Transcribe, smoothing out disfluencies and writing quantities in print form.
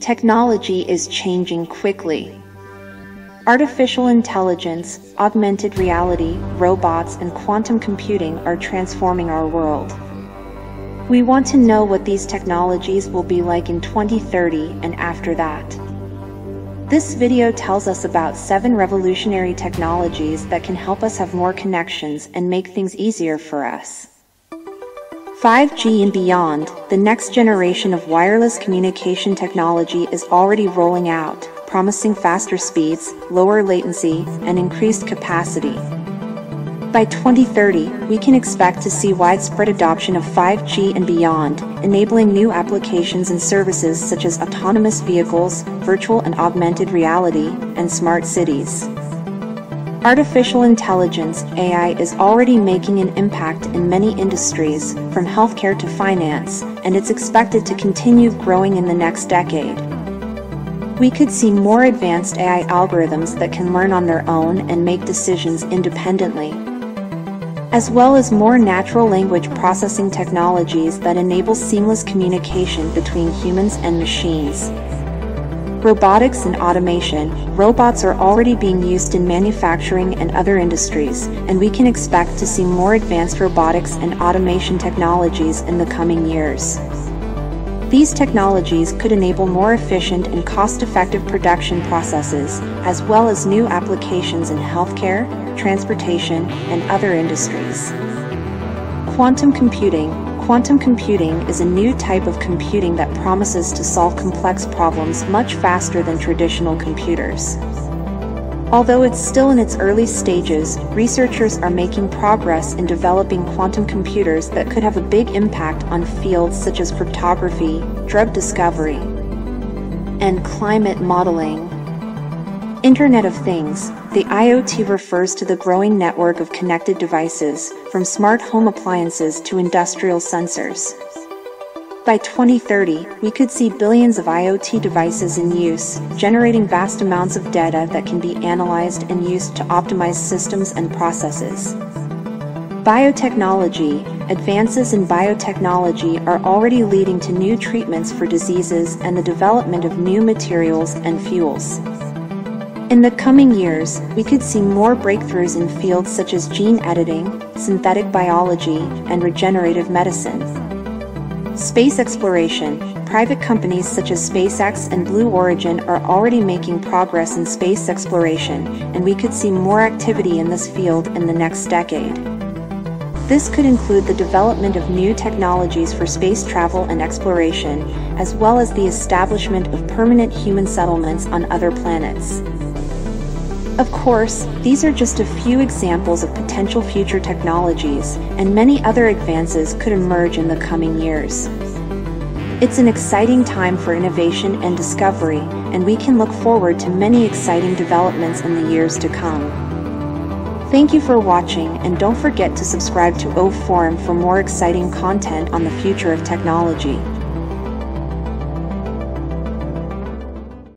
Technology is changing quickly. Artificial intelligence, augmented reality, robots, and quantum computing are transforming our world. We want to know what these technologies will be like in 2030 and after that. This video tells us about 7 revolutionary technologies that can help us have more connections and make things easier for us. 5G and beyond, the next generation of wireless communication technology is already rolling out, promising faster speeds, lower latency, and increased capacity. By 2030, we can expect to see widespread adoption of 5G and beyond, enabling new applications and services such as autonomous vehicles, virtual and augmented reality, and smart cities. Artificial intelligence, AI, is already making an impact in many industries, from healthcare to finance, and it's expected to continue growing in the next decade. We could see more advanced AI algorithms that can learn on their own and make decisions independently, as well as more natural language processing technologies that enable seamless communication between humans and machines. Robotics and automation. Robots are already being used in manufacturing and other industries, and we can expect to see more advanced robotics and automation technologies in the coming years. These technologies could enable more efficient and cost-effective production processes, as well as new applications in healthcare, transportation, and other industries. Quantum computing. Quantum computing is a new type of computing that promises to solve complex problems much faster than traditional computers. Although it's still in its early stages, researchers are making progress in developing quantum computers that could have a big impact on fields such as cryptography, drug discovery, and climate modeling. Internet of Things. The IoT refers to the growing network of connected devices, from smart home appliances to industrial sensors. By 2030, we could see billions of IoT devices in use, generating vast amounts of data that can be analyzed and used to optimize systems and processes. Biotechnology. Advances in biotechnology are already leading to new treatments for diseases and the development of new materials and fuels. In the coming years, we could see more breakthroughs in fields such as gene editing, synthetic biology, and regenerative medicine. Space exploration. Private companies such as SpaceX and Blue Origin are already making progress in space exploration, and we could see more activity in this field in the next decade. This could include the development of new technologies for space travel and exploration, as well as the establishment of permanent human settlements on other planets. Of course, these are just a few examples of potential future technologies, and many other advances could emerge in the coming years. It's an exciting time for innovation and discovery, and we can look forward to many exciting developments in the years to come. Thank you for watching, and don't forget to subscribe to O-Forum for more exciting content on the future of technology.